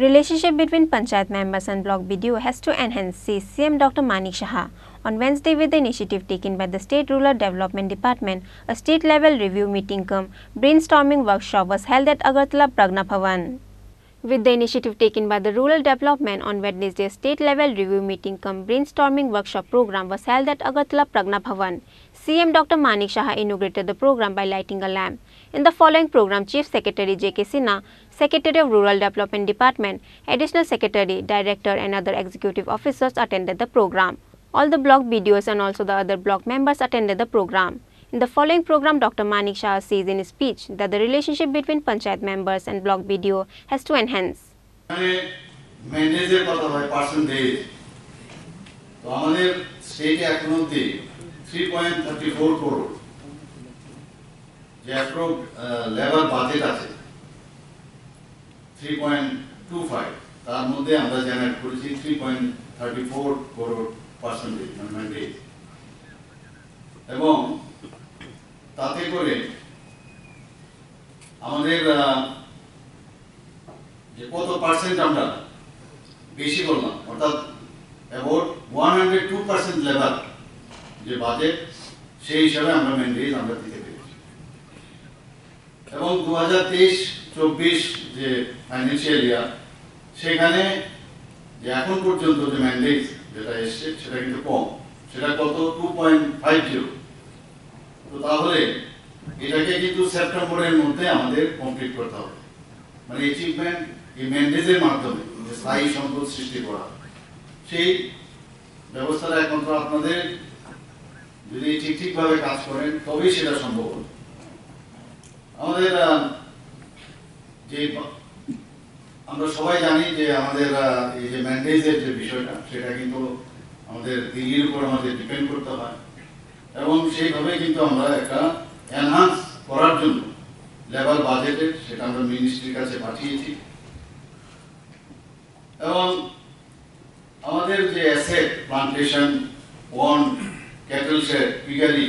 Relationship between Panchayat members and block BDO has to enhance, says CM Dr. Manik Saha. On Wednesday, with the initiative taken by the State Rural Development Department, a state-level review meeting cum brainstorming workshop was held at Agartala Prajna Bhavan. With the initiative taken by the Rural Development on Wednesday, a state-level review meeting cum brainstorming workshop program was held at Agartala Prajna Bhavan. CM Dr. Manik Saha inaugurated the program by lighting a lamp. In the following program, Chief Secretary J.K. Sinha, Secretary of Rural Development Department, Additional Secretary, Director and other executive officers attended the program. All the block BDOs and also the other block members attended the program. In the following program, Dr. Manik Saha says in his speech that the relationship between Panchayat members and block BDO has to enhance. Percentage, 3.34 crore. Level budget আছে 3.25 তার মধ্যে আমরা generate করেছি 3.34 crore percentage মানে এবং তাতে করে আমাদের যে কত পার্সেন্ট আমরা বেশি বললাম অর্থাৎ about 102% লেভেল যে বাজেট সেই হিসাবে আমরা মেইনটেইন আমরা এবং 2023-24 যে ফাইনান্সিয়াল ইয়ার সেখানে যে এখন পর্যন্ত যে ম্যান্ডেট যেটা এসেছে সেটা কিন্তু কম সেটা কত 2.50 তো তাহলে এটাকে কিন্তু সেপ্টেম্বরের মধ্যে আমাদের কমপ্লিট করতে হবে মানে অ্যাচিভমেন্ট এই ম্যান্ডেটের মাধ্যমে যে স্থায়ী সম্পদ সৃষ্টি করা সেই ব্যবস্থাটা এখন তো আপনাদের যদি ঠিকভাবে কাজ করেন তবেই সেটা সম্ভব হবে আমাদের যে আমরা সবাই জানি যে আমাদের এই যে ম্যান্ডেজের যে বিষয়টা সেটা কিন্তু আমাদের দিল্লির উপর আমাদের ডিপেন্ড করতে হয় এবং সেইভাবে কিন্তু আমরা একটা এনহান্স করার জন্য লেভেল বাজেটে সেটা আমরা মিনিস্ট্রির কাছে পাঠিয়েছি এবং আমাদের যে asset plantation one cattle shed piggery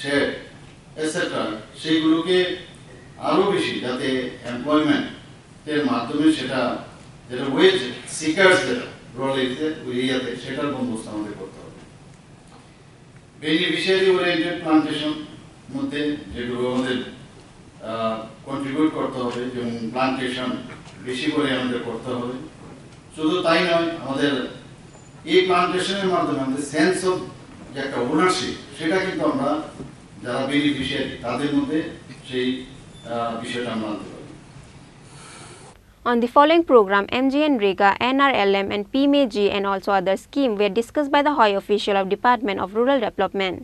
shed etcetera সেইগুলোকে আরো বেশি যাতে এমপ্লয়মেন্ট এর মাধ্যমে সেটা যেটা ওয়েজ সিকার্স যেটা রোল এরিয়াতে সেটার বন্দোবস্ত আমাদের করতে হবে বেনিফিশিয়ারি ওরিয়েন্টেড প্লান্টেশন মধ্যে যেগুলো আমাদের কন্ট্রিবিউট করতে হবে যেমন প্লান্টেশন বেশি করে আমাদের করতে হবে শুধু তাই নয় আমাদের এই প্লান্টেশনের মাধ্যমে আমাদের সেন্স অফ যে একটা ওনারশিপ সেটা কিন্তু আমরা যারা বেনিফিশিয়ারি তাদের মধ্যে সেই বিষয়টা আমরা আনতে পারি On the following program, MGNREGA, NRLM and PMAG and also other schemes were discussed by the high official of Department of Rural Development.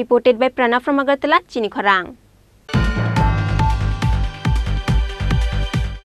Reported by Prana from Agartala, Chini Kharang.